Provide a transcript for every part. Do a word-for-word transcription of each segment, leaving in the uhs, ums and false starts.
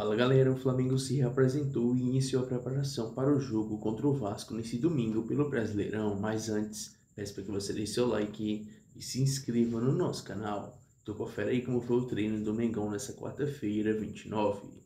Fala galera, o Flamengo se reapresentou e iniciou a preparação para o jogo contra o Vasco nesse domingo pelo Brasileirão, mas antes, peço para que você deixe seu like e se inscreva no nosso canal. Então confere aí como foi o treino do Mengão nessa quarta-feira, vinte e nove.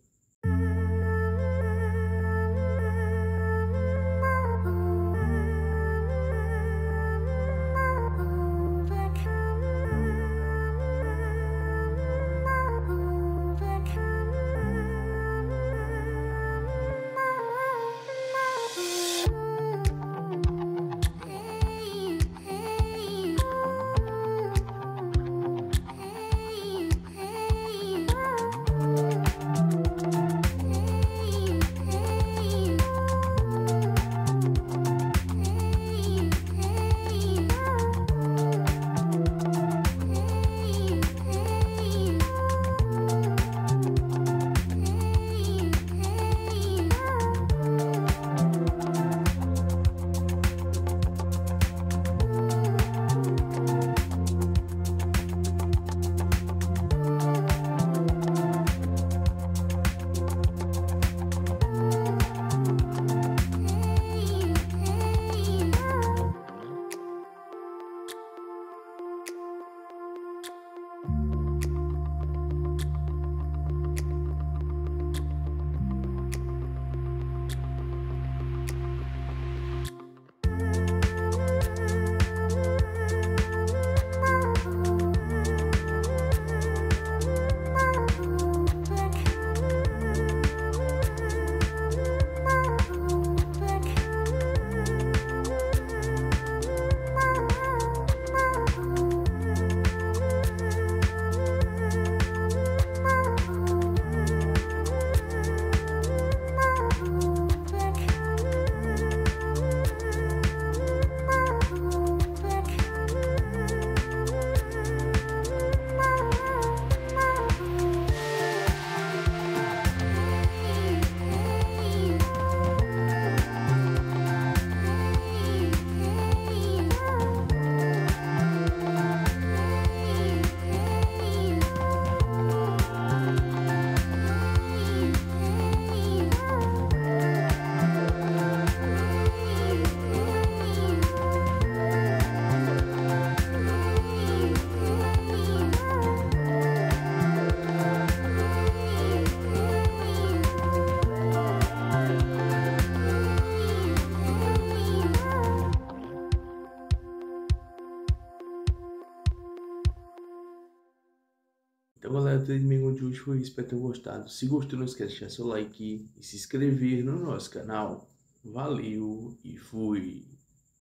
Então galera, o treino do Mengão de hoje foi isso, espero que tenham gostado. Se gostou, não esquece de deixar seu like e se inscrever no nosso canal. Valeu e fui!